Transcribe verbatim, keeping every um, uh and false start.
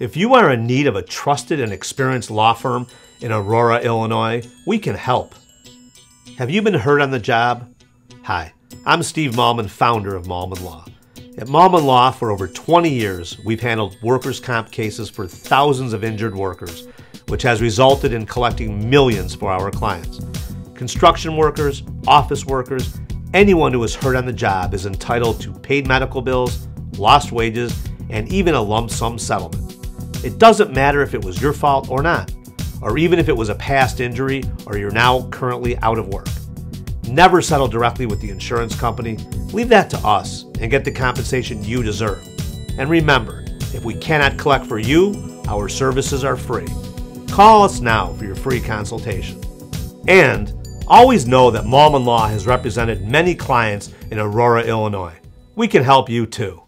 If you are in need of a trusted and experienced law firm in Aurora, Illinois, we can help. Have you been hurt on the job? Hi, I'm Steve Malman, founder of Malman Law. At Malman Law, for over twenty years, we've handled workers' comp cases for thousands of injured workers, which has resulted in collecting millions for our clients. Construction workers, office workers, anyone who is hurt on the job is entitled to paid medical bills, lost wages, and even a lump sum settlement. It doesn't matter if it was your fault or not, or even if it was a past injury or you're now currently out of work. Never settle directly with the insurance company. Leave that to us and get the compensation you deserve. And remember, if we cannot collect for you, our services are free. Call us now for your free consultation. And always know that Malman Law has represented many clients in Aurora, Illinois. We can help you too.